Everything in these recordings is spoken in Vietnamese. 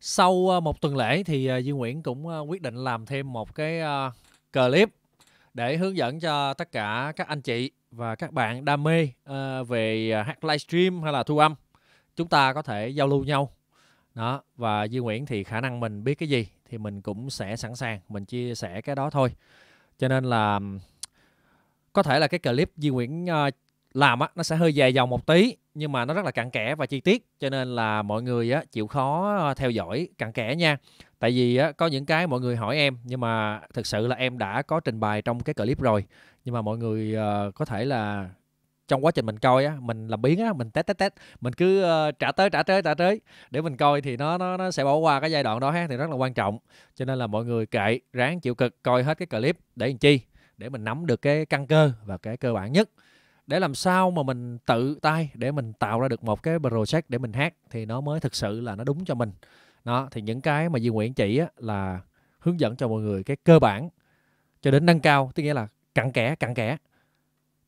Sau một tuần lễ thì Duy Nguyễn cũng quyết định làm thêm một cái clip để hướng dẫn cho tất cả các anh chị và các bạn đam mê về hát livestream hay là thu âm. Chúng ta có thể giao lưu nhau. Đó, và Duy Nguyễn thì khả năng mình biết cái gì thì mình cũng sẽ sẵn sàng mình chia sẻ cái đó thôi. Cho nên là có thể là cái clip Duy Nguyễn làm á, nó sẽ hơi dài dòng một tí, nhưng mà nó rất là cặn kẽ và chi tiết. Cho nên là mọi người á, chịu khó theo dõi cặn kẽ nha. Tại vì á, có những cái mọi người hỏi em, nhưng mà thực sự là em đã có trình bày trong cái clip rồi. Nhưng mà mọi người có thể là trong quá trình mình coi á, mình làm biến á, mình test, mình cứ trả tới để mình coi thì nó sẽ bỏ qua cái giai đoạn đó ha, thì rất là quan trọng. Cho nên là mọi người kệ, ráng chịu cực coi hết cái clip để làm chi, để mình nắm được cái căn cơ và cái cơ bản nhất, để làm sao mà mình tự tay để mình tạo ra được một cái project để mình hát thì nó mới thực sự là nó đúng cho mình. Đó, thì những cái mà Duy Nguyễn chỉ á, là hướng dẫn cho mọi người cái cơ bản cho đến nâng cao, tức nghĩa là cặn kẽ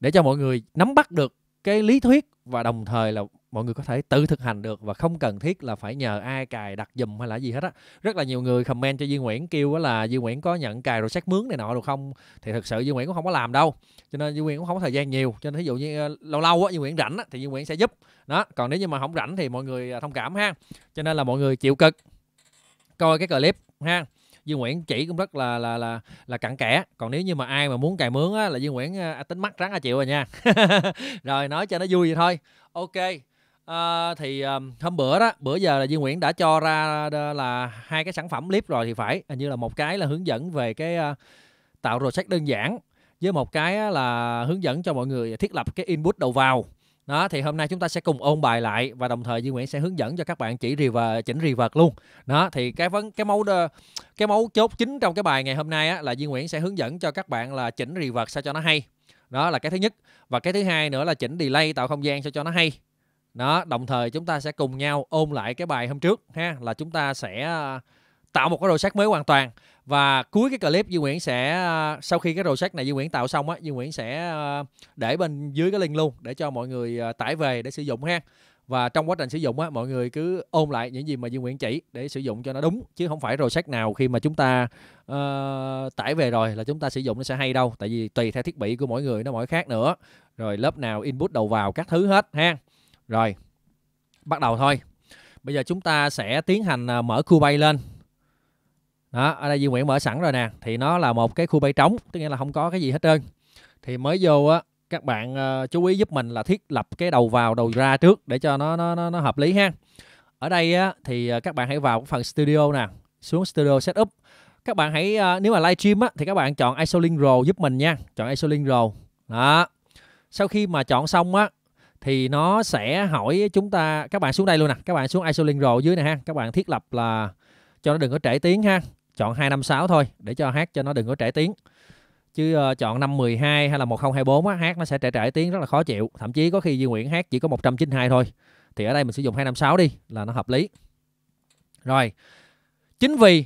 để cho mọi người nắm bắt được cái lý thuyết và đồng thời là mọi người có thể tự thực hành được và không cần thiết là phải nhờ ai cài đặt giùm hay là gì hết á. Rất là nhiều người comment cho Duy Nguyễn kêu là Duy Nguyễn có nhận cài project mướn này nọ được không? Thì thực sự Duy Nguyễn cũng không có làm đâu. Cho nên Duy Nguyễn cũng không có thời gian nhiều. Cho nên ví dụ như lâu lâu á, Duy Nguyễn rảnh á, thì Duy Nguyễn sẽ giúp. Đó, còn nếu như mà không rảnh thì mọi người thông cảm ha. Cho nên là mọi người chịu cực coi cái clip ha. Duy Nguyễn chỉ cũng rất là cặn kẽ. Còn nếu như mà ai mà muốn cài mướn á, là Duy Nguyễn tính mắc rắn chịu rồi nha. Rồi nói cho nó vui vậy thôi. Ok. Thì hôm bữa đó, bữa giờ là Duy Nguyễn đã cho ra là hai cái sản phẩm clip rồi thì phải, hình như là một cái là hướng dẫn về cái tạo project đơn giản, với một cái là hướng dẫn cho mọi người thiết lập cái input đầu vào. Đó, thì hôm nay chúng ta sẽ cùng ôn bài lại và đồng thời Duy Nguyễn sẽ hướng dẫn cho các bạn chỉnh reverb luôn. Đó, thì cái mấu chốt chính trong cái bài ngày hôm nay á, là Duy Nguyễn sẽ hướng dẫn cho các bạn là chỉnh reverb sao cho nó hay. Đó là cái thứ nhất. Và cái thứ hai nữa là chỉnh delay tạo không gian sao cho nó hay. Đó, đồng thời chúng ta sẽ cùng nhau ôn lại cái bài hôm trước ha, là chúng ta sẽ tạo một cái project mới hoàn toàn. Và cuối cái clip Duy Nguyễn sẽ, sau khi cái project này Duy Nguyễn tạo xong á, Duy Nguyễn sẽ để bên dưới cái link luôn để cho mọi người tải về để sử dụng ha. Và trong quá trình sử dụng á, mọi người cứ ôn lại những gì mà Duy Nguyễn chỉ để sử dụng cho nó đúng, chứ không phải project nào khi mà chúng ta tải về rồi là chúng ta sử dụng nó sẽ hay đâu. Tại vì tùy theo thiết bị của mỗi người nó mỗi khác nữa. Rồi lớp nào input đầu vào các thứ hết ha. Rồi, bắt đầu thôi. Bây giờ chúng ta sẽ tiến hành mở Cubase lên. Đó, ở đây Duy Nguyễn mở sẵn rồi nè. Thì nó là một cái Cubase trống, tức nghĩa là không có cái gì hết trơn. Thì mới vô á, các bạn chú ý giúp mình là thiết lập cái đầu vào, đầu ra trước để cho nó hợp lý ha. Ở đây á, thì các bạn hãy vào cái phần Studio nè, xuống Studio Setup. Các bạn hãy, nếu mà livestream á, thì các bạn chọn Isoling Roll giúp mình nha. Chọn Isoling Roll. Đó. Sau khi mà chọn xong á, thì nó sẽ hỏi chúng ta, các bạn xuống đây luôn nè, các bạn xuống Isoling Roll dưới này ha, các bạn thiết lập là cho nó đừng có trễ tiếng ha, chọn 256 thôi để cho hát cho nó đừng có trễ tiếng. Chứ chọn 512 hay là 1024 á, hát nó sẽ trễ tiếng rất là khó chịu, thậm chí có khi Duy Nguyễn hát chỉ có 192 thôi. Thì ở đây mình sử dụng 256 đi là nó hợp lý. Rồi. Chính vì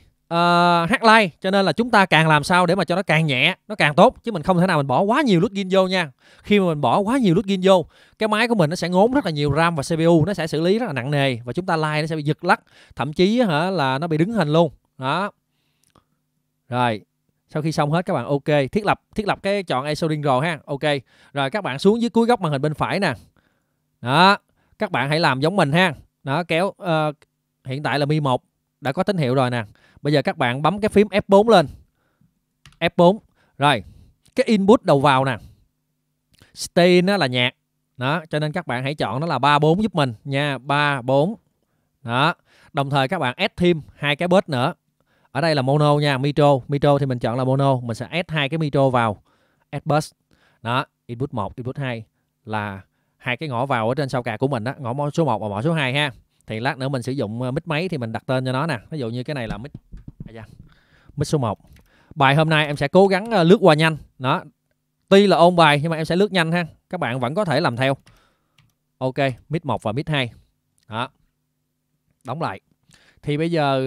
hát live cho nên là chúng ta càng làm sao để mà cho nó càng nhẹ, nó càng tốt, chứ mình không thể nào mình bỏ quá nhiều lút gain vô nha. Khi mà mình bỏ quá nhiều lút gain vô, cái máy của mình nó sẽ ngốn rất là nhiều RAM và CPU, nó sẽ xử lý rất là nặng nề và chúng ta live nó sẽ bị giật lắc, thậm chí hả là nó bị đứng hình luôn. Đó. Rồi, sau khi xong hết các bạn ok, thiết lập cái chọn Isoling Roll ha. Ok. Rồi các bạn xuống dưới cuối góc màn hình bên phải nè. Đó, các bạn hãy làm giống mình ha. Đó, kéo hiện tại là Mi 1 đã có tín hiệu rồi nè. Bây giờ các bạn bấm cái phím F4 lên. F4. Rồi. Cái input đầu vào nè. Stay nó là nhạc. Đó, cho nên các bạn hãy chọn nó là 3-4 giúp mình nha, 3-4. Đó. Đồng thời các bạn add thêm hai cái bass nữa. Ở đây là mono nha, micro thì mình chọn là mono, mình sẽ add hai cái micro vào. Add bass. Đó, input 1, input 2 là hai cái ngõ vào ở trên sau cà của mình đó, ngõ số 1 và ngõ số 2 ha. Thì lát nữa mình sử dụng mic máy thì mình đặt tên cho nó nè. Ví dụ như cái này là mic số 1. Bài hôm nay em sẽ cố gắng lướt qua nhanh. Đó. Tuy là ôn bài nhưng mà em sẽ lướt nhanh ha. Các bạn vẫn có thể làm theo. Ok, mic 1 và mic 2. Đó. Đóng lại. Thì bây giờ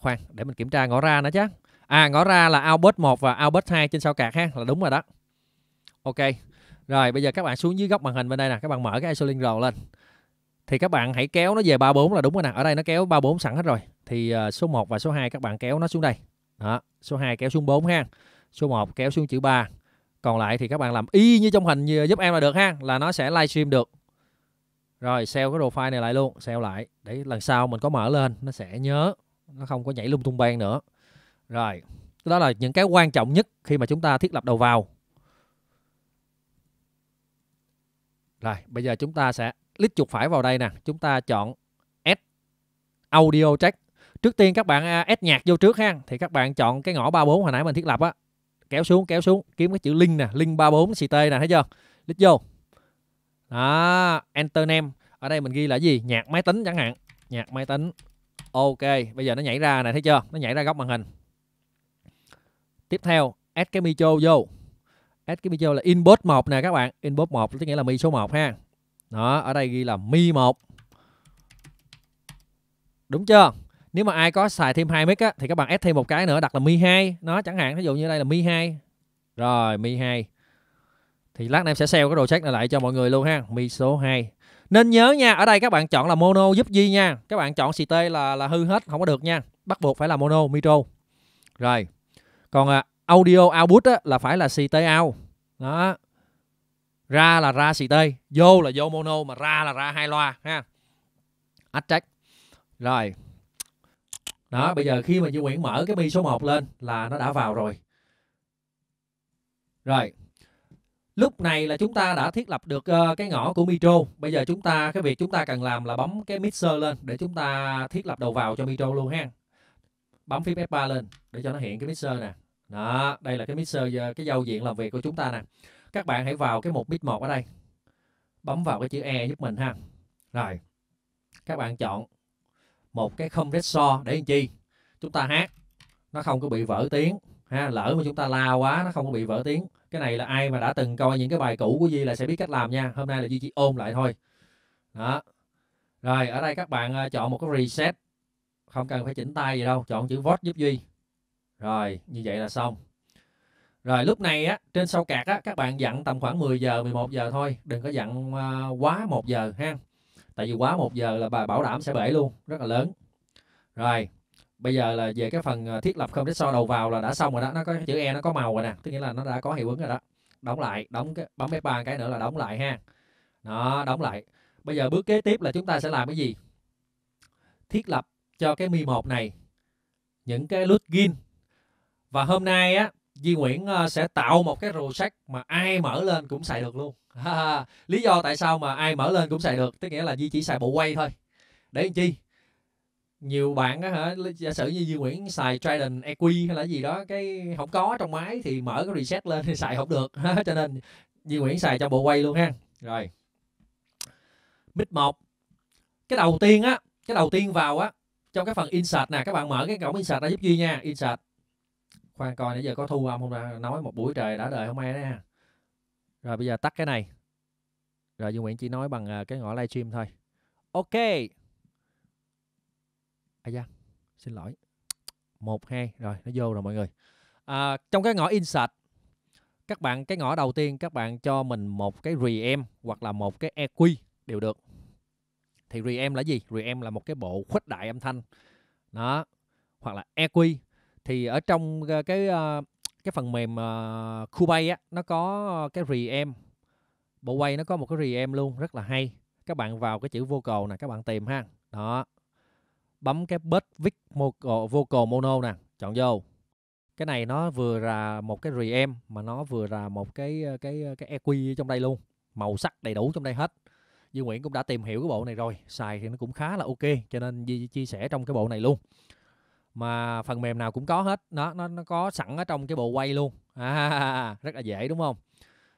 khoan, để mình kiểm tra ngõ ra nữa chứ. À, ngõ ra là output 1 và output 2 trên sao cạc ha, là đúng rồi đó. Ok. Rồi, bây giờ các bạn xuống dưới góc màn hình bên đây nè, các bạn mở cái Isoling Roll lên. thì các bạn hãy kéo nó về 34 là đúng rồi nè. Ở đây nó kéo 34 sẵn hết rồi. Thì số 1 và số 2 các bạn kéo nó xuống đây. Đó, số 2 kéo xuống 4 ha. Số 1 kéo xuống chữ 3. Còn lại thì các bạn làm y như trong hình giúp em là được ha, là nó sẽ livestream được. Rồi, save cái profile này lại luôn, save lại để lần sau mình có mở lên nó sẽ nhớ, nó không có nhảy lung tung bang nữa. Rồi, đó là những cái quan trọng nhất khi mà chúng ta thiết lập đầu vào. Rồi, bây giờ chúng ta sẽ click chuột phải vào đây nè, chúng ta chọn Add Audio Track. Trước tiên các bạn add nhạc vô trước ha, thì các bạn chọn cái ngõ 34 hồi nãy mình thiết lập á, kéo xuống, kiếm cái chữ link nè, link 34 CT nè, thấy chưa? Click vô. Đó, enter name. Ở đây mình ghi là gì? Nhạc máy tính chẳng hạn. Nhạc máy tính. Ok, bây giờ nó nhảy ra này, thấy chưa? Nó nhảy ra góc màn hình. Tiếp theo, add cái micro vô. Add cái micro là inbox 1 nè các bạn. Inbox 1 tức nghĩa là mi số 1 ha. Đó, ở đây ghi là mi 1. Đúng chưa? Nếu mà ai có xài thêm 2 mic á thì các bạn add thêm một cái nữa đặt là mi 2. Nó chẳng hạn, ví dụ như đây là mi 2. Rồi, mi 2. Thì lát này em sẽ sell cái đồ check này lại cho mọi người luôn ha. Mi số 2. Nên nhớ nha, ở đây các bạn chọn là mono giúp Duy nha. Các bạn chọn CT là hư hết, không có được nha. Bắt buộc phải là mono, micro. Rồi. Còn audio output á, là phải là CT out. Đó. Ra là ra CT, vô là vô mono, mà ra là ra hai loa ha. Add track. Rồi. Đó, bây giờ khi mà Duy Nguyễn mở cái mi số 1 lên là nó đã vào rồi. Rồi. Lúc này là chúng ta đã thiết lập được cái ngõ của micro. Bây giờ chúng ta, cái việc chúng ta cần làm là bấm cái mixer lên để chúng ta thiết lập đầu vào cho micro luôn ha. Bấm phím F3 lên để cho nó hiện cái mixer nè. Đó, đây là cái mixer, cái giao diện làm việc của chúng ta nè. Các bạn hãy vào cái mục mix 1 ở đây. Bấm vào cái chữ E giúp mình ha. Rồi. Các bạn chọn một cái compressor để làm chi? Chúng ta hát nó không có bị vỡ tiếng ha, lỡ mà chúng ta la quá nó không có bị vỡ tiếng. Cái này là ai mà đã từng coi những cái bài cũ của Duy là sẽ biết cách làm nha. Hôm nay là Duy chỉ ôm lại thôi. Đó. Rồi ở đây các bạn chọn một cái reset. Không cần phải chỉnh tay gì đâu. Chọn chữ voc giúp Duy. Rồi như vậy là xong. Rồi lúc này á, trên sau cạc á, các bạn dặn tầm khoảng 10 giờ 11 giờ thôi. Đừng có dặn quá 1 giờ ha. Tại vì quá 1 giờ là bà bảo đảm sẽ bể luôn. Rất là lớn. Rồi. Bây giờ là về cái phần thiết lập compressor đầu vào là đã xong rồi đó. Nó có chữ E, nó có màu rồi nè. Tức nghĩa là nó đã có hiệu ứng rồi đó. Đóng lại, đóng cái, bấm F3 cái nữa là đóng lại ha. Đó, đóng lại. Bây giờ bước kế tiếp là chúng ta sẽ làm cái gì? Thiết lập cho cái Mi 1 này những cái loop gain. Và hôm nay á, Duy Nguyễn sẽ tạo một cái rule set mà ai mở lên cũng xài được luôn. Lý do tại sao mà ai mở lên cũng xài được? Tức nghĩa là Duy chỉ xài bộ quay thôi. Để làm chi? Nhiều bạn á hả, giả sử như Duy Nguyễn xài Trident Equi hay là gì đó, cái không có trong máy thì mở cái reset lên thì xài không được. Cho nên Duy Nguyễn xài cho bộ quay luôn ha. Rồi. Mic 1. Cái đầu tiên vào á, trong cái phần insert nè, các bạn mở cái cổng insert ra giúp Duy nha, insert. Khoan coi nãy giờ có thu âm không nè, nói một buổi trời đã đời không ai đó ha. Rồi bây giờ tắt cái này. Rồi Duy Nguyễn chỉ nói bằng cái ngõ livestream thôi. Ok. À da, xin lỗi. 1, 2, rồi, nó vô rồi mọi người. Trong cái ngõ insert, các bạn, cái ngõ đầu tiên các bạn cho mình một cái reamp hoặc là một cái EQ đều được. Thì reamp là gì? Reamp là một cái bộ khuếch đại âm thanh. Đó, hoặc là EQ. Thì ở trong cái phần mềm Cubase á, nó có cái reamp. Bộ quay nó có một cái reamp luôn, rất là hay. Các bạn vào cái chữ vocal nè, các bạn tìm ha. Đó. Bấm cái bus vic vocal mono nè, chọn vô. Cái này nó vừa ra một cái reamp mà nó vừa ra một cái EQ trong đây luôn, màu sắc đầy đủ trong đây hết. Duy Nguyễn cũng đã tìm hiểu cái bộ này rồi, xài thì nó cũng khá là ok, cho nên Duy chia sẻ trong cái bộ này luôn. Mà phần mềm nào cũng có hết, nó có sẵn ở trong cái bộ quay luôn. À, rất là dễ đúng không?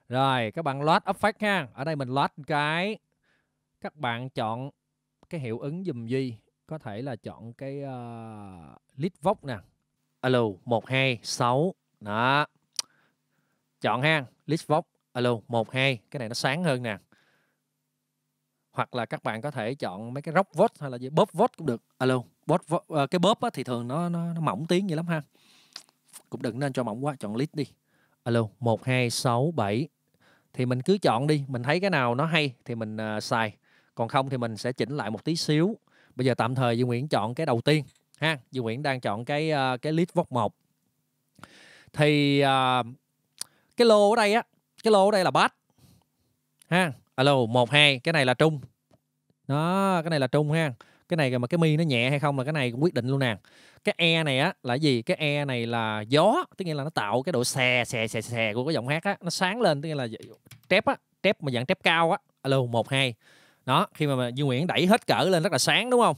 Rồi, các bạn load effect ha. Ở đây mình load cái, các bạn chọn cái hiệu ứng dùm Duy. Có thể là chọn cái lit voc nè. Alo, 126. Đó. Chọn ha. Lit voc. Alo, 12. Cái này nó sáng hơn nè. Hoặc là các bạn có thể chọn mấy cái rock voc hay là gì, pop voc cũng được. Alo, pop voc. Cái pop á, thì thường nó mỏng tiếng vậy lắm ha. Cũng đừng nên cho mỏng quá. Chọn lit đi. Alo, 1267. Thì mình cứ chọn đi. Mình thấy cái nào nó hay thì mình xài. Còn không thì mình sẽ chỉnh lại một tí xíu. Bây giờ tạm thời Duy Nguyễn chọn cái đầu tiên ha. Duy Nguyễn đang chọn cái lead vóc 1. Thì cái lô ở đây á, cái lô ở đây là bass ha. Alo 1 2, cái này là trung. Đó, cái này là trung ha. Cái này mà cái mi nó nhẹ hay không là cái này cũng quyết định luôn nè. Cái e này á là gì? Cái e này là gió, tức nghĩa là nó tạo cái độ xè của cái giọng hát á, nó sáng lên, tức nghĩa là trép á, trép mà dạng trép cao á. Alo 1 2. Đó, khi mà Duy Nguyễn đẩy hết cỡ lên rất là sáng đúng không?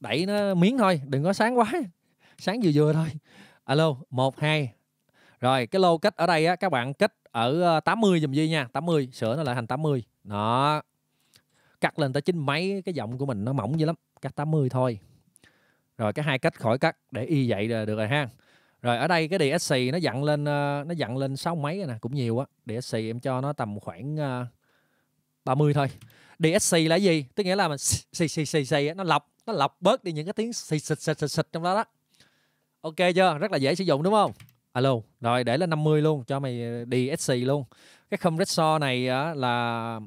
Đẩy nó miếng thôi, đừng có sáng quá. Sáng vừa vừa thôi. Alo 1 2. Rồi, cái low kết ở đây á các bạn kết ở 80 dùm Duy nha, 80, sửa nó lại thành 80. Đó. Cắt lên tới 9 mấy, cái giọng của mình nó mỏng dữ lắm, cắt 80 thôi. Rồi cái hai cách khỏi cắt để y vậy là được rồi ha. Rồi ở đây cái DSC nó dặn lên 6 mấy nè, cũng nhiều á. DSC em cho nó tầm khoảng 30 thôi. DSC là gì? Tức nghĩa là mình nó lọc bớt đi những cái tiếng xịt trong đó đó. Ok chưa? Rất là dễ sử dụng đúng không? Alo, rồi để lên 50 luôn, cho mày DSC luôn. Cái compressor này là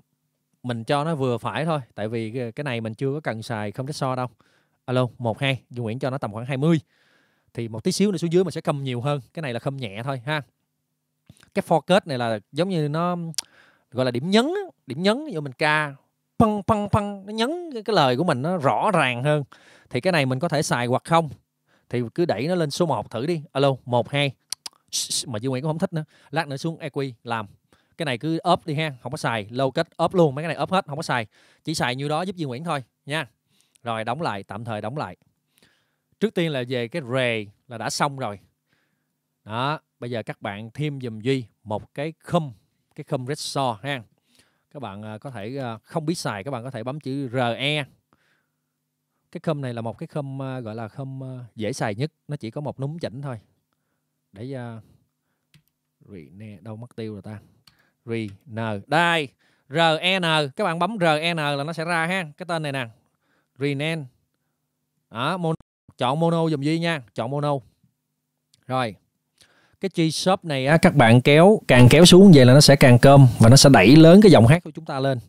mình cho nó vừa phải thôi, tại vì cái này mình chưa có cần xài compressor đâu. Alo, 1 2, Duy Nguyễn cho nó tầm khoảng 20. Thì một tí xíu nữa xuống dưới mình sẽ khâm nhiều hơn, cái này là khâm nhẹ thôi ha. Cái focus này là giống như nó gọi là điểm nhấn vô mình ca păng păng păng, nó nhấn cái lời của mình nó rõ ràng hơn. Thì cái này mình có thể xài hoặc không. Thì cứ đẩy nó lên số 1 thử đi. Alo, 1 2. Mà Duy Nguyễn cũng không thích nữa. Lát nữa xuống EQ làm. Cái này cứ up đi ha, không có xài. Low cut up luôn, mấy cái này up hết, không có xài. Chỉ xài nhiêu đó giúp Duy Nguyễn thôi nha. Rồi đóng lại, tạm thời đóng lại. Trước tiên là về cái rề là đã xong rồi. Đó, bây giờ các bạn thêm dùm Duy một cái khum ressort ha. Các bạn có thể không biết xài, các bạn có thể bấm chữ RE. Cái khum này là một cái khum gọi là khum dễ xài nhất, nó chỉ có một núm chỉnh thôi. Để đâu mất tiêu rồi ta. RN. Đây, RN, các bạn bấm RN là nó sẽ ra ha, cái tên này nè. RN. Đó, mono. Chọn mono dùm Duy nha, chọn mono. Rồi. Cái G-sharp này á, các bạn kéo, càng kéo xuống vậy là nó sẽ càng cơm và nó sẽ đẩy lớn cái giọng hát của chúng ta lên.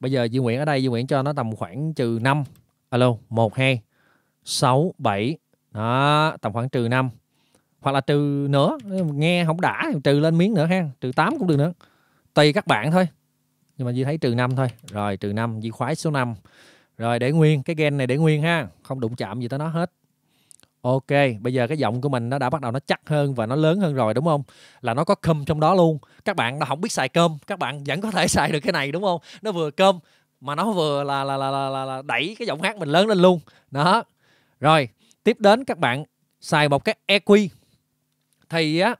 Bây giờ Duy Nguyễn ở đây, Duy Nguyễn cho nó tầm khoảng trừ 5. Alo, 1 2 6 7. Đó, tầm khoảng trừ 5. Hoặc là trừ nữa, nghe không đã trừ lên miếng nữa ha, trừ 8 cũng được nữa. Tùy các bạn thôi. Nhưng mà Duy thấy trừ 5 thôi. Rồi trừ 5, Duy khoái số 5. Rồi để nguyên, cái gen này để nguyên ha, không đụng chạm gì tới nó hết. Ok, bây giờ cái giọng của mình nó đã bắt đầu nó chắc hơn và nó lớn hơn rồi đúng không? Là nó có cơm trong đó luôn. Các bạn đã không biết xài cơm, các bạn vẫn có thể xài được cái này đúng không? Nó vừa cơm mà nó vừa là đẩy cái giọng hát mình lớn lên luôn. Đó. Rồi, tiếp đến các bạn xài một cái EQ. Thì á,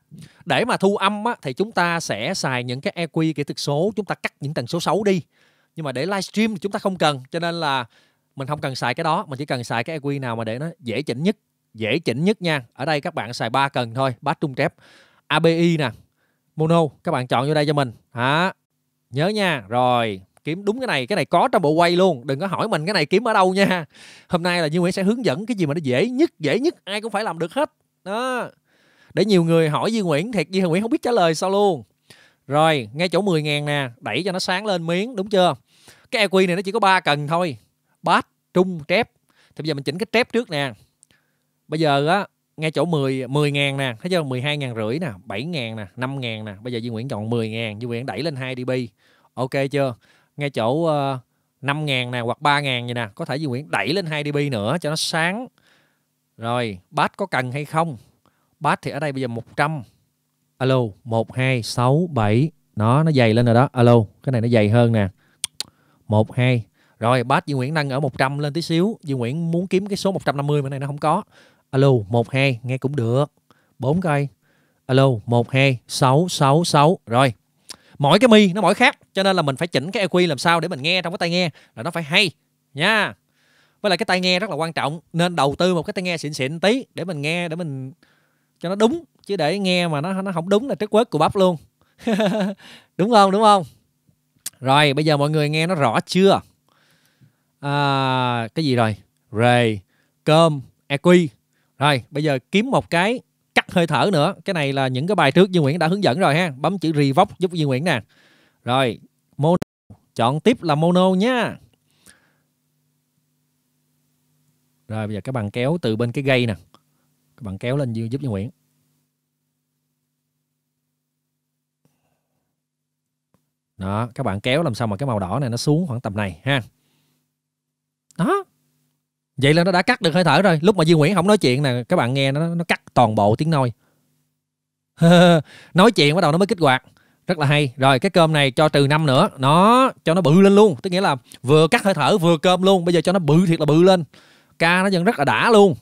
để mà thu âm á, thì chúng ta sẽ xài những cái EQ kỹ thuật số, chúng ta cắt những tần số xấu đi. Nhưng mà để livestream thì chúng ta không cần, cho nên là mình không cần xài cái đó, mình chỉ cần xài cái EQ nào mà để nó dễ chỉnh nhất. Dễ chỉnh nhất nha. Ở đây các bạn xài 3 cần thôi. Bass trung trép. ABI nè. Mono. Các bạn chọn vô đây cho mình. Hả? Nhớ nha. Rồi. Kiếm đúng cái này. Cái này có trong bộ quay luôn. Đừng có hỏi mình cái này kiếm ở đâu nha. Hôm nay là Duy Nguyễn sẽ hướng dẫn cái gì mà nó dễ nhất. Dễ nhất. Ai cũng phải làm được hết. Đó. Để nhiều người hỏi Duy Nguyễn. Thiệt Duy Nguyễn không biết trả lời sao luôn. Rồi. Ngay chỗ 10.000 nè. Đẩy cho nó sáng lên miếng. Đúng chưa? Cái EQ này nó chỉ có 3 cần thôi. Bass trung trép. Thì bây giờ mình chỉnh cái trép trước nè. Bây giờ á, ngay chỗ 10.000 nè, thấy chưa? 12.500 nè, 7.000 nè, 5.000 nè. Bây giờ Duy Nguyễn chọn 10.000, Duy Nguyễn đẩy lên 2 dB. Ok chưa? Ngay chỗ 5.000 nè hoặc 3.000 vậy nè, có thể Duy Nguyễn đẩy lên 2 dB nữa cho nó sáng. Rồi, bass có cần hay không? Bass thì ở đây bây giờ 100. Alo, 1 2 6 7. Nó dày lên rồi đó. Alo, cái này nó dày hơn nè. 1 2. Rồi, bass Duy Nguyễn nâng ở 100 lên tí xíu. Duy Nguyễn muốn kiếm cái số 150 mà này nó không có. Alo, 1, 2, nghe cũng được. 4 cây. Alo, 1, 2, 6, 6, 6. Rồi. Mỗi cái mi nó mỗi khác. Cho nên là mình phải chỉnh cái EQ làm sao để mình nghe trong cái tai nghe là nó phải hay. Nha. Với lại cái tai nghe rất là quan trọng. Nên đầu tư một cái tai nghe xịn xịn tí. Để mình nghe, để mình cho nó đúng. Chứ để nghe mà nó không đúng là trớt quớt của bắp luôn. Đúng không? Đúng không? Rồi, bây giờ mọi người nghe nó rõ chưa? À, cái gì rồi? Rề, cơm, EQ. Rồi, bây giờ kiếm một cái cắt hơi thở nữa. Cái này là những cái bài trước Duy Nguyễn đã hướng dẫn rồi ha. Bấm chữ Revox giúp Duy Nguyễn nè. Rồi, mono. Chọn tiếp là mono nha. Rồi bây giờ các bạn kéo từ bên cái gây nè, các bạn kéo lên giúp Duy Nguyễn. Đó, các bạn kéo làm sao mà cái màu đỏ này nó xuống khoảng tầm này ha. Đó. Vậy là nó đã cắt được hơi thở rồi. Lúc mà Duy Nguyễn không nói chuyện nè, các bạn nghe nó cắt toàn bộ tiếng nôi. Nói chuyện bắt đầu nó mới kích hoạt. Rất là hay. Rồi cái cơm này cho trừ 5 nữa. Nó cho nó bự lên luôn. Tức nghĩa là vừa cắt hơi thở vừa cơm luôn. Bây giờ cho nó bự thiệt là bự lên. Ca nó vẫn rất là đã luôn.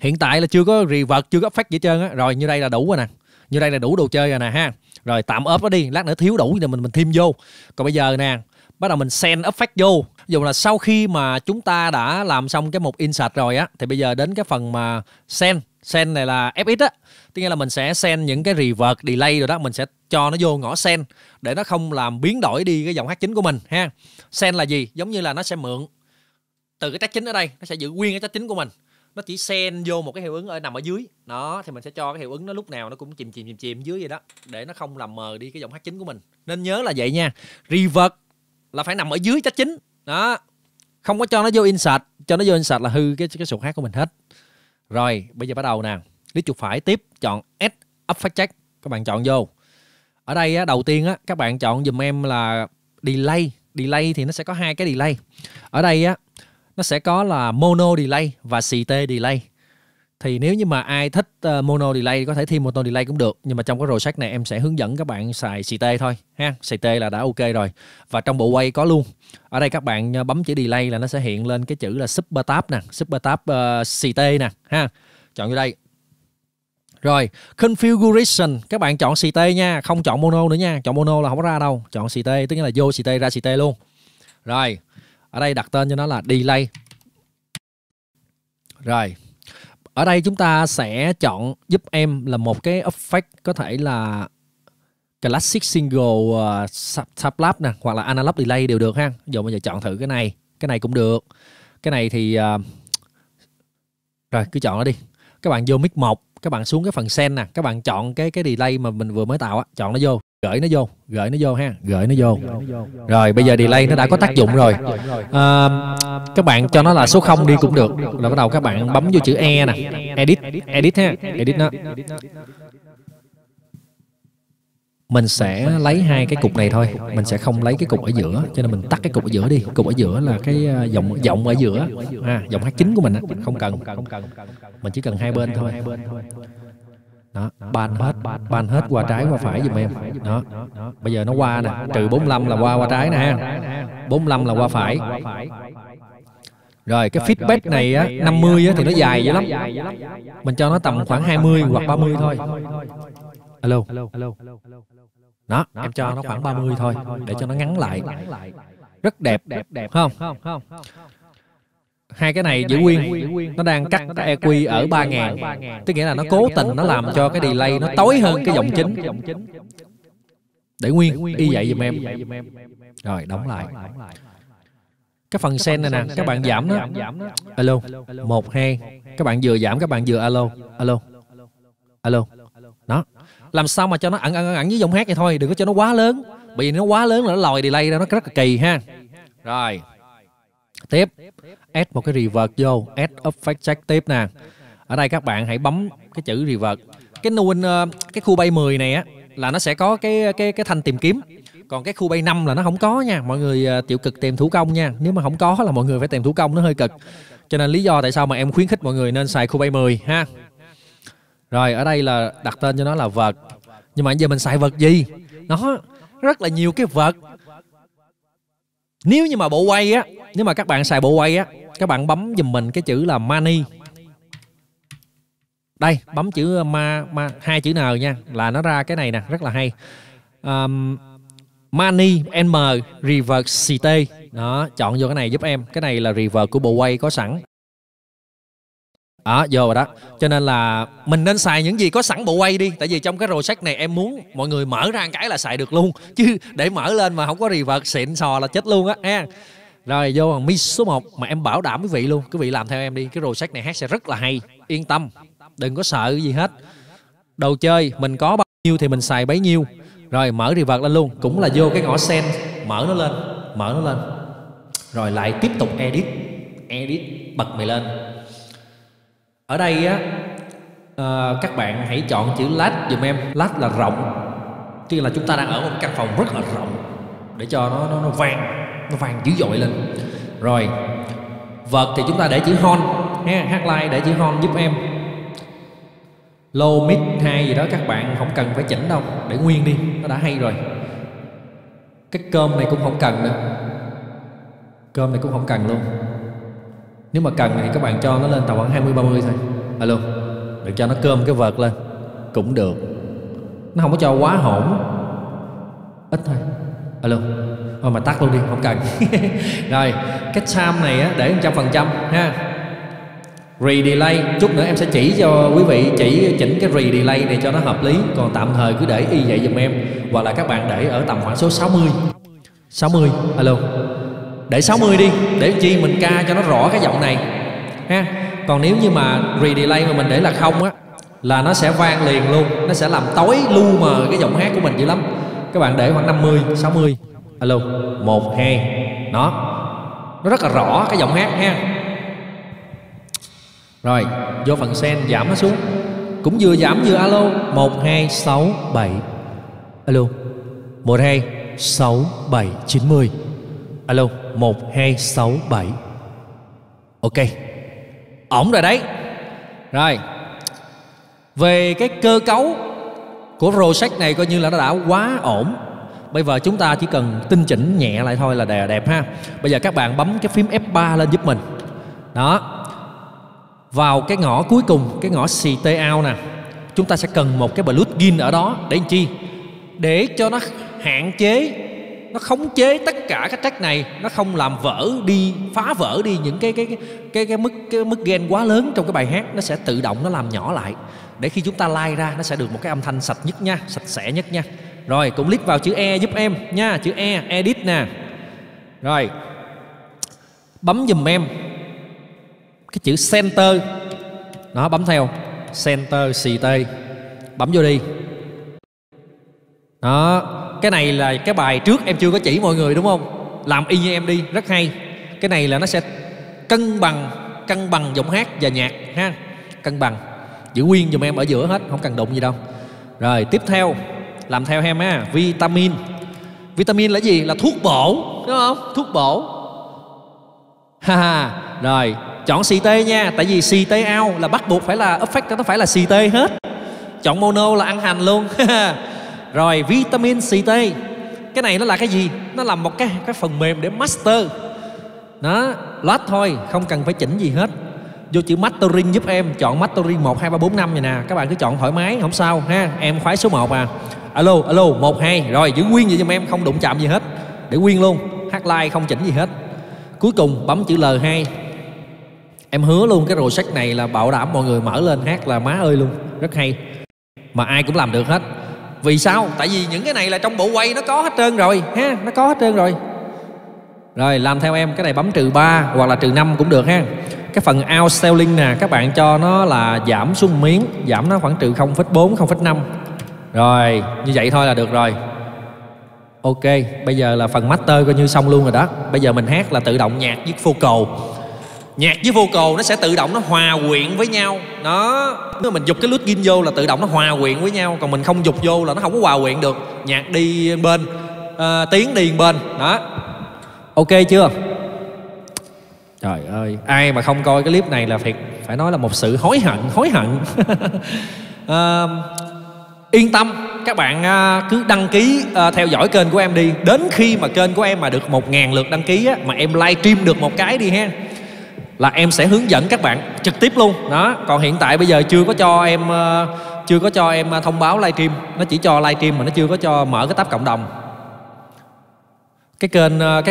Hiện tại là chưa có reverse, chưa có effect gì hết trơn á. Rồi như đây là đủ rồi nè. Như đây là đủ đồ chơi rồi nè ha. Rồi tạm ốp nó đi. Lát nữa thiếu đủ thì mình thêm vô. Còn bây giờ nè, bắt đầu mình send effect vô. Ví dụ là sau khi mà chúng ta đã làm xong cái mục insert rồi á, thì bây giờ đến cái phần mà send. Send này là FX á. Tức nghĩa là mình sẽ send những cái reverse, delay rồi đó. Mình sẽ cho nó vô ngõ send để nó không làm biến đổi đi cái giọng hát chính của mình ha. Send là gì? Giống như là nó sẽ mượn từ cái track chính ở đây. Nó sẽ giữ nguyên cái track chính của mình. Nó chỉ send vô một cái hiệu ứng nằm ở dưới. Đó, thì mình sẽ cho cái hiệu ứng nó lúc nào nó cũng chìm dưới vậy đó. Để nó không làm mờ đi cái giọng hát chính của mình. Nên nhớ là vậy nha. Reverse là phải nằm ở dưới track chính. Đó. Không có cho nó vô insert. Cho nó vô insert là hư cái sụt hát của mình hết. Rồi, bây giờ bắt đầu nè. Click chuột phải tiếp, chọn Add Effect Check. Các bạn chọn vô. Ở đây á, đầu tiên á, các bạn chọn dùm em là Delay. Delay thì nó sẽ có hai cái delay. Ở đây á, nó sẽ có là Mono Delay và CT Delay. Thì nếu như mà ai thích Mono Delay có thể thêm Mono Delay cũng được. Nhưng mà trong cái project này em sẽ hướng dẫn các bạn xài CT thôi. Ha, CT là đã ok rồi. Và trong bộ quay có luôn. Ở đây các bạn bấm chữ Delay là nó sẽ hiện lên cái chữ là Super Tap nè. Super Tap CT nè. Ha, chọn vô đây. Rồi, Configuration. Các bạn chọn CT nha. Không chọn Mono nữa nha. Chọn Mono là không có ra đâu. Chọn CT, tức nghĩa là vô CT ra CT luôn. Rồi, ở đây đặt tên cho nó là Delay. Rồi. Ở đây chúng ta sẽ chọn giúp em là một cái effect có thể là Classic single sub-lap nè, hoặc là analog delay đều được ha. Giờ bây giờ chọn thử cái này cũng được. Cái này thì rồi cứ chọn nó đi. Các bạn vô mic 1, các bạn xuống cái phần send nè, các bạn chọn cái delay mà mình vừa mới tạo á, chọn nó vô. Gửi nó vô ha, gửi nó vô. Rồi bây giờ delay nó đã có tác dụng rồi. Các bạn cho nó là số 0 đi cũng được. Rồi bắt đầu các bạn bấm vô chữ E nè, edit, edit ha, edit nó. Mình sẽ lấy hai cái cục này thôi, mình sẽ không lấy cái cục ở giữa, cho nên mình tắt cái cục ở giữa đi. Cục ở giữa là cái giọng ở giữa, giọng hát chính của mình á, không cần, mình chỉ cần hai bên thôi. Đó, ban hết qua trái qua phải giùm em. Đó. Bây giờ nó qua nè, trừ 45 là qua trái nè, 45 là qua phải. Rồi cái feedback này á, 50 á, thì nó dài dữ lắm. Mình cho nó tầm khoảng 20 hoặc 30 thôi. Alo. Đó, em cho nó khoảng 30 thôi để cho nó ngắn lại. Rất đẹp, không? Hai cái này giữ nguyên, nó đang cắt cái EQ ở 3.000. Tức nghĩa là nó cố tình nó làm cho cái delay nó tối hơn cái giọng chính. Để nguyên, y vậy dùm em. Rồi, đóng lại. Cái phần send này nè, các bạn giảm nó. Alo, 1, 2. Các bạn vừa giảm, các bạn vừa alo. Alo, alo. Đó. Làm sao mà cho nó ẩn với giọng hát vậy thôi. Đừng có cho nó quá lớn. Bởi vì nó quá lớn là nó lòi delay ra, nó rất là kỳ ha. Rồi. Tiếp, add một cái reverse vô, add effect check tiếp nè. Ở đây các bạn hãy bấm cái chữ reverse. Cái Cubase 10 này á là nó sẽ có cái thanh tìm kiếm. Còn cái Cubase 5 là nó không có nha. Mọi người chịu cực tìm thủ công nha. Nếu mà không có là mọi người phải tìm thủ công, nó hơi cực. Cho nên lý do tại sao mà em khuyến khích mọi người nên xài Cubase 10 ha. Rồi ở đây là đặt tên cho nó là vợt. Nhưng mà giờ mình xài vợt gì? Nó rất là nhiều cái vợt. Nếu như mà bộ quay á, nếu mà các bạn xài bộ quay á, các bạn bấm dùm mình cái chữ là money. Đây, bấm chữ hai chữ N nha, là nó ra cái này nè, rất là hay. Money M Reverse City. Đó, chọn vô cái này giúp em. Cái này là reverse của bộ quay có sẵn. Đó, vô rồi đó. Cho nên là mình nên xài những gì có sẵn bộ quay đi. Tại vì trong cái project này em muốn mọi người mở ra một cái là xài được luôn. Chứ để mở lên mà không có reverse xịn sò là chết luôn á ha. Rồi vô hàng miss số 1 mà em bảo đảm quý vị luôn. Quý vị làm theo em đi. Cái project này hát sẽ rất là hay. Yên tâm. Đừng có sợ gì hết. Đồ chơi mình có bao nhiêu thì mình xài bấy nhiêu. Rồi mở reverse lên luôn. Cũng là vô cái ngõ send. Mở nó lên. Rồi lại tiếp tục edit. Edit. bật mày lên. Ở đây á, các bạn hãy chọn chữ lát dùm em. Lát là rộng, tức là chúng ta đang ở một căn phòng rất là rộng, để cho nó vang, nó vang dữ dội lên. Rồi vợt thì chúng ta để chữ horn ha, hát line để chữ horn giúp em. Low mid hai gì đó các bạn không cần phải chỉnh đâu, để nguyên đi, nó đã hay rồi. Cái cơm này cũng không cần nữa, cơm này cũng không cần luôn. Nếu mà cần thì các bạn cho nó lên tầm khoảng 20-30 thôi. Alo, được, cho nó cơm cái vợt lên cũng được, nó không có cho quá hỗn, ít thôi. Alo, thôi mà tắt luôn đi, không cần. Rồi cái time này á, để 100% ha. Redelay chút nữa em sẽ chỉ cho quý vị chỉnh cái redelay này cho nó hợp lý, còn tạm thời cứ để y vậy dùm em, hoặc là các bạn để ở tầm khoảng số 60. Alo, để 60 đi, để chi mình ca cho nó rõ cái giọng này ha. Còn nếu như mà redelay mà mình để là 0 á, là nó sẽ vang liền luôn, nó sẽ làm tối lu mờ cái giọng hát của mình dữ lắm. Các bạn để khoảng 50, 60. Alo, 1, 2. Đó, nó rất là rõ cái giọng hát ha. Rồi, vô phần sen giảm nó xuống, cũng vừa giảm vừa alo. 1, 2, 6, 7. Alo, 1, 2, 6, 7, 90. Alo, 1, 2, 6, 7. Ok, ổn rồi đấy. Rồi, về cái cơ cấu của roll sách này coi như là nó đã quá ổn. Bây giờ chúng ta chỉ cần tinh chỉnh nhẹ lại thôi là đẹp ha. Bây giờ các bạn bấm cái phím F3 lên giúp mình. Đó, vào cái ngõ cuối cùng, cái ngõ CT out nè, chúng ta sẽ cần một cái plugin ở đó. Để làm chi? Để cho nó hạn chế, nó khống chế tất cả các track này, nó không làm vỡ đi, phá vỡ đi những cái mức gain quá lớn trong cái bài hát. Nó sẽ tự động nó làm nhỏ lại, để khi chúng ta like ra nó sẽ được một cái âm thanh sạch nhất nha, sạch sẽ nhất nha. Rồi cũng click vào chữ E giúp em nha, chữ E, edit nè. Rồi bấm dùm em cái chữ center, nó bấm theo center CT, bấm vô đi. Đó, cái này là cái bài trước em chưa có chỉ mọi người đúng không? Làm y như em đi, rất hay. Cái này là nó sẽ cân bằng giọng hát và nhạc ha, cân bằng, giữ nguyên dùm em ở giữa hết, không cần đụng gì đâu. Rồi tiếp theo làm theo em á, vitamin. Vitamin là gì? Là thuốc bổ đúng không? Thuốc bổ. Ha. Rồi chọn CT nha, tại vì CT out là bắt buộc phải là effect, nó phải là CT hết. Chọn mono là ăn hành luôn. Rồi vitamin CT, cái này nó là cái gì? Nó là một cái phần mềm để master. Nó loát thôi, không cần phải chỉnh gì hết. Vô chữ Mastering giúp em, chọn Mastering 1, 2, 3, 4, 5 vậy nè. Các bạn cứ chọn thoải mái, không sao ha. Em khoái số 1 à. Alo, 1, 2. Rồi giữ nguyên vậy cho em, không đụng chạm gì hết, để nguyên luôn, hát live không chỉnh gì hết. Cuối cùng bấm chữ L2. Em hứa luôn cái roll sách này là bảo đảm mọi người mở lên hát là má ơi luôn, rất hay, mà ai cũng làm được hết. Vì sao? Tại vì những cái này là trong bộ quay nó có hết trơn rồi ha, nó có hết trơn rồi. Rồi làm theo em, cái này bấm -3 hoặc là -5 cũng được ha. Cái phần outselling nè, các bạn cho nó là giảm xuống miếng, giảm nó khoảng -0,4, 0,5. Rồi, như vậy thôi là được rồi. Ok, bây giờ là phần master coi như xong luôn rồi đó. Bây giờ mình hát là tự động nhạc với vocal. Nhạc với vocal nó sẽ tự động nó hòa quyện với nhau. Nó, nếu mình dục cái plugin vô là tự động nó hòa quyện với nhau, còn mình không dục vô là nó không có hòa quyện được. Nhạc đi bên, tiếng đi bên. Đó. Ok chưa? Trời ơi, ai mà không coi cái clip này là thiệt, phải nói là một sự hối hận. Yên tâm, các bạn cứ đăng ký theo dõi kênh của em đi. Đến khi mà kênh của em mà được 1000 lượt đăng ký á, mà em live stream được một cái đi ha, là em sẽ hướng dẫn các bạn trực tiếp luôn. Đó, còn hiện tại bây giờ chưa có cho em thông báo live stream, nó chỉ cho live stream mà nó chưa có cho mở cái tab cộng đồng. Cái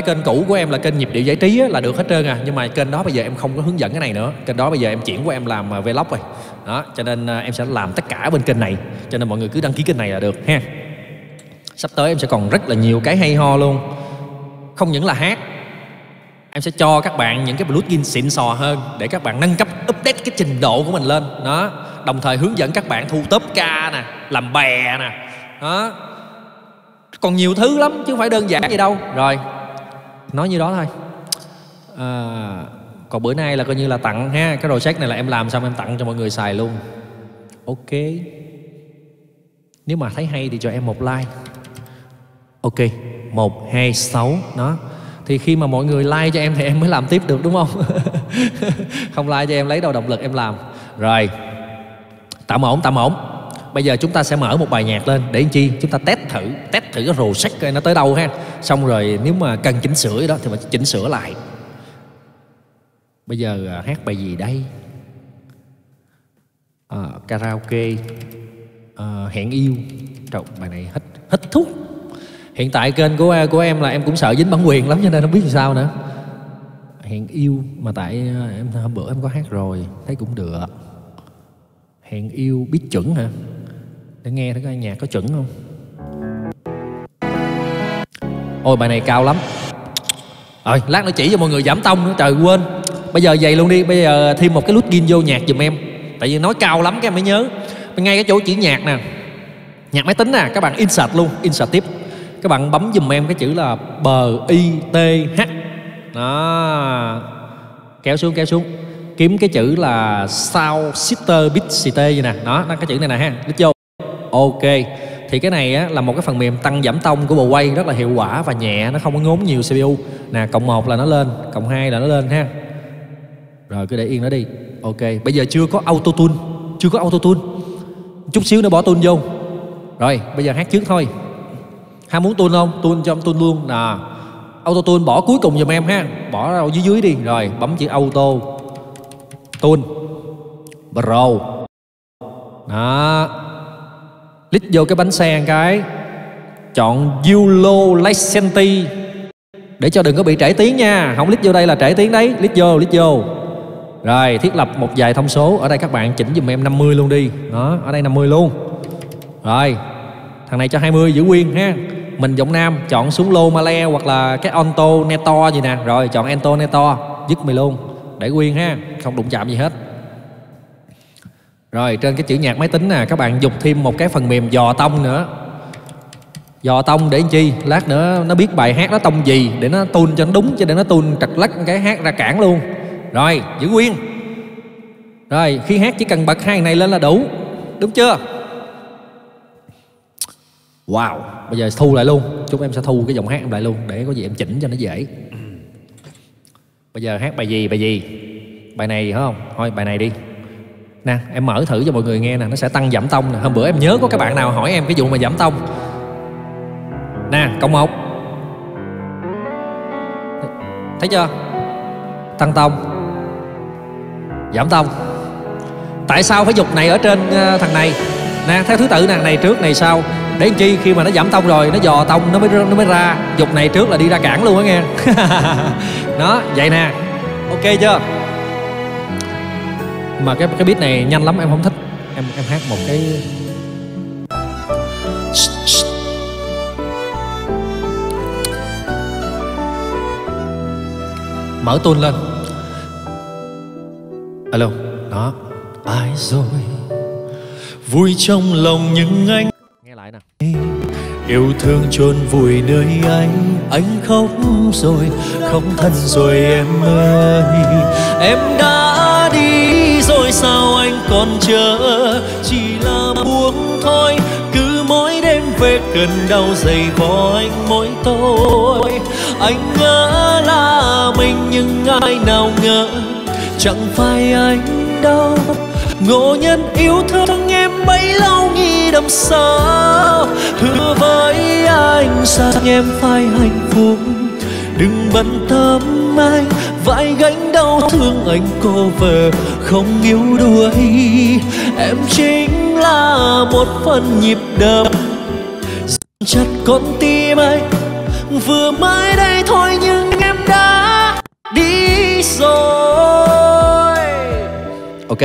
kênh cũ của em là kênh Nhịp Điệu Giải Trí á, là được hết trơn à. Nhưng mà kênh đó bây giờ em không có hướng dẫn cái này nữa. Kênh đó bây giờ em chuyển qua em làm vlog rồi. Đó, cho nên em sẽ làm tất cả bên kênh này. Cho nên mọi người cứ đăng ký kênh này là được ha. Sắp tới em sẽ còn rất là nhiều cái hay ho luôn. Không những là hát, em sẽ cho các bạn những cái plugin xịn sò hơn để các bạn nâng cấp, update cái trình độ của mình lên. Đó, đồng thời hướng dẫn các bạn thu top ca nè, làm bè nè. Đó, còn nhiều thứ lắm chứ không phải đơn giản gì đâu. Rồi, nói như đó thôi. Còn bữa nay là coi như là tặng ha. Cái project này là em làm xong em tặng cho mọi người xài luôn. Ok. Nếu mà thấy hay thì cho em một like. Ok, 1, 2, 6. Đó. Thì khi mà mọi người like cho em thì em mới làm tiếp được đúng không? Không like cho em lấy đâu động lực em làm. Rồi. Tạm ổn, tạm ổn. Bây giờ chúng ta sẽ mở một bài nhạc lên để chi chúng ta test thử cái project coi nó tới đâu ha. Xong rồi nếu mà cần chỉnh sửa đó thì mình chỉnh sửa lại. Bây giờ hát bài gì đây? Karaoke, hẹn yêu. Trời, bài này hết thuốc. Hiện tại kênh của em là em cũng sợ dính bản quyền lắm cho nên không biết làm sao nữa. Hẹn yêu mà tại em hôm bữa em có hát rồi, thấy cũng được. Hẹn yêu biết chuẩn hả? Để nghe thử coi nhạc có chuẩn không. Ôi bài này cao lắm. Rồi lát nữa chỉ cho mọi người giảm tông nữa, trời quên. Bây giờ vậy luôn đi, bây giờ thêm một cái plugin vô nhạc giùm em. Tại vì nói cao lắm các em mới nhớ. Ngay cái chỗ chỉ nhạc nè, nhạc máy tính nè, các bạn insert luôn, insert tiếp. Các bạn bấm giùm em cái chữ là B-I-T-H. Đó. Kéo xuống kiếm cái chữ là Sound Sister Bit CT vậy nè. Đó, cái chữ này nè ha, click vô. Ok. Thì cái này á, là một cái phần mềm tăng giảm tông của bộ quay rất là hiệu quả và nhẹ, nó không có ngốn nhiều CPU. Nè, cộng 1 là nó lên, cộng 2 là nó lên ha. Rồi cứ để yên nó đi. Ok, bây giờ chưa có auto tune, chưa có auto tune. Chút xíu nữa bỏ tune vô. Rồi, bây giờ hát trước thôi. Hai muốn tune không? Tune cho em tune luôn. Nà. Auto tune bỏ cuối cùng giùm em ha. Bỏ ra dưới đi. Rồi, bấm chữ auto tune pro. Đó. Click vô cái bánh xe một cái. Chọn Yulo Licenti để cho đừng có bị trễ tiếng nha. Không click vô đây là trễ tiếng đấy. Click vô. Rồi, thiết lập một vài thông số. Ở đây các bạn chỉnh giùm em 50 luôn đi. Đó, ở đây 50 luôn. Rồi. Thằng này cho 20 giữ nguyên ha. Mình giọng nam chọn xuống lô Malay hoặc là cái alto Neto gì nè. Rồi chọn alto Neto, dứt mày luôn. Để nguyên ha, không đụng chạm gì hết. Rồi trên cái chữ nhạc máy tính nè, các bạn dùng thêm một cái phần mềm dò tông nữa. Dò tông để làm chi? Lát nữa nó biết bài hát nó tông gì để nó tune cho nó đúng, cho để nó tune trật lắc cái hát ra cản luôn. Rồi, giữ nguyên. Rồi, khi hát chỉ cần bật hai này lên là đủ. Đúng chưa? Wow, bây giờ thu lại luôn. Chúng em sẽ thu cái giọng hát em lại luôn để có gì em chỉnh cho nó dễ. Bây giờ hát bài gì, bài gì? Bài này phải không? Thôi bài này đi. Nè, em mở thử cho mọi người nghe nè, nó sẽ tăng giảm tông nè. Hôm bữa em nhớ có các bạn nào hỏi em cái vụ mà giảm tông. Nè, cộng 1. Thấy chưa? Tăng tông. Giảm tông. Tại sao phải dục này ở trên thằng này? Nè, theo thứ tự nè, này trước này sau. Để làm chi khi mà nó giảm tông rồi nó dò tông nó mới ra. Dục này trước là đi ra cản luôn á nghe. Đó, vậy nè. Ok chưa? Mà cái beat này nhanh lắm em không thích. Em hát một cái. Mở tune lên. Alo, đó. Ai rồi. Vui trong lòng những anh. Yêu thương chôn vùi nơi anh khóc rồi, khóc thân rồi em ơi. Em đã đi rồi sao anh còn chờ, chỉ là buông thôi. Cứ mỗi đêm về cơn đau dày vò anh mỗi tối. Anh ngỡ là mình nhưng ai nào ngờ, chẳng phải anh đâu. Ngộ nhân yêu thương em bấy lâu nghĩ đâm sao. Hứa với anh sao em phải hạnh phúc. Đừng bận tâm anh vãi gánh đau thương anh cô vợ không yếu đuối. Em chính là một phần nhịp đập dần chặt con tim anh. Vừa mới đây thôi nhưng em đã đi rồi. Ok.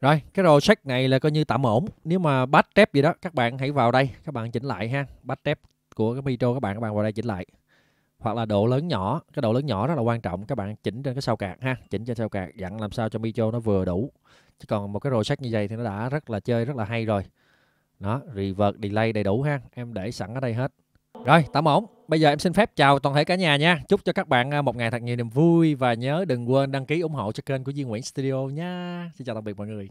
Rồi, cái project này là coi như tạm ổn. Nếu mà bass trap gì đó, các bạn hãy vào đây, các bạn chỉnh lại ha. Bass trap của cái micro các bạn vào đây chỉnh lại. Hoặc là độ lớn nhỏ, cái độ lớn nhỏ rất là quan trọng. Các bạn chỉnh trên cái sao card ha, chỉnh trên sao card, dặn làm sao cho micro nó vừa đủ. Chứ còn một cái project như vậy thì nó đã rất là chơi, rất là hay rồi. Đó, reverse delay đầy đủ ha, em để sẵn ở đây hết. Rồi, tạm ổn. Bây giờ em xin phép chào toàn thể cả nhà nha. Chúc cho các bạn một ngày thật nhiều niềm vui. Và nhớ đừng quên đăng ký ủng hộ cho kênh của Duy Nguyễn Studio nha. Xin chào tạm biệt mọi người.